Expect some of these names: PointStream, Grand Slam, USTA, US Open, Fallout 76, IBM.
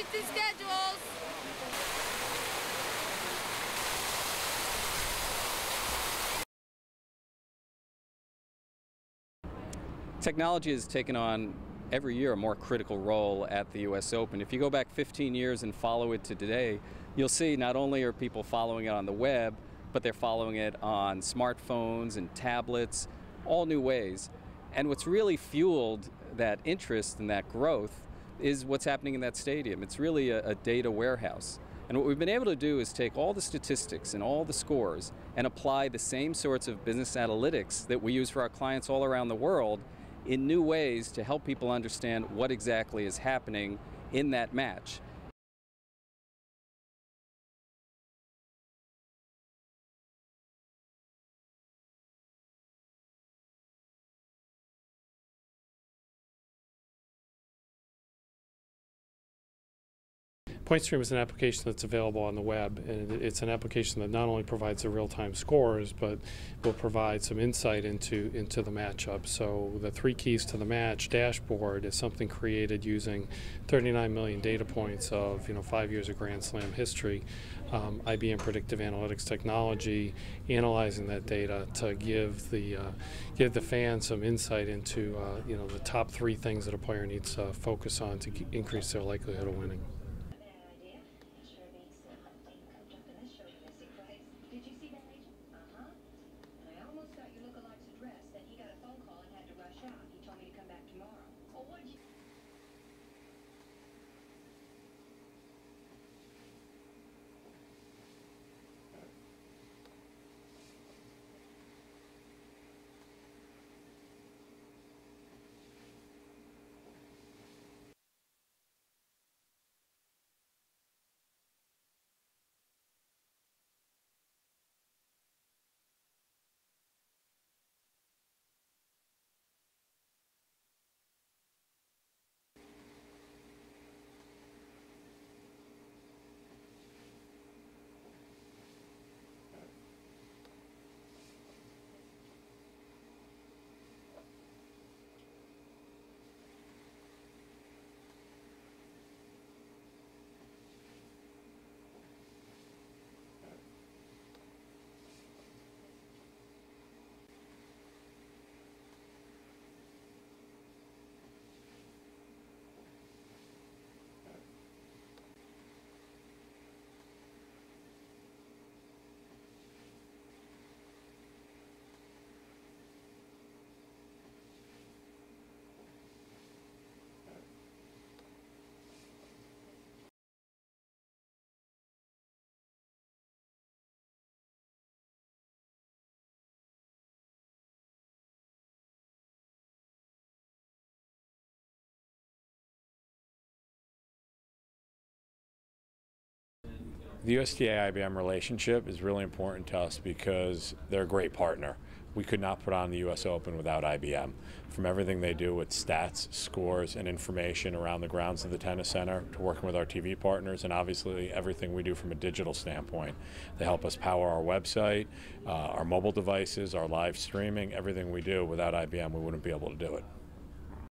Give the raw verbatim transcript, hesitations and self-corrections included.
to schedules. Technology has taken on every year a more critical role at the U S Open. If you go back fifteen years and follow it to today, you'll see not only are people following it on the web, but they're following it on smartphones and tablets, all new ways. And what's really fueled that interest and that growth is what's happening in that stadium. It's really a, a data warehouse. And what we've been able to do is take all the statistics and all the scores and apply the same sorts of business analytics that we use for our clients all around the world in new ways to help people understand what exactly is happening in that match. PointStream is an application that's available on the web, and it's an application that not only provides the real-time scores, but will provide some insight into into the matchup. So the three keys to the match dashboard is something created using thirty-nine million data points of you know five years of Grand Slam history, um, I B M predictive analytics technology, analyzing that data to give the uh, give the fan some insight into uh, you know the top three things that a player needs to focus on to increase their likelihood of winning. The U S T A I B M relationship is really important to us because they're a great partner. We could not put on the U S Open without I B M. From everything they do with stats, scores, and information around the grounds of the tennis center, to working with our T V partners, and obviously everything we do from a digital standpoint. They help us power our website, uh, our mobile devices, our live streaming, everything we do. Without I B M, we wouldn't be able to do it.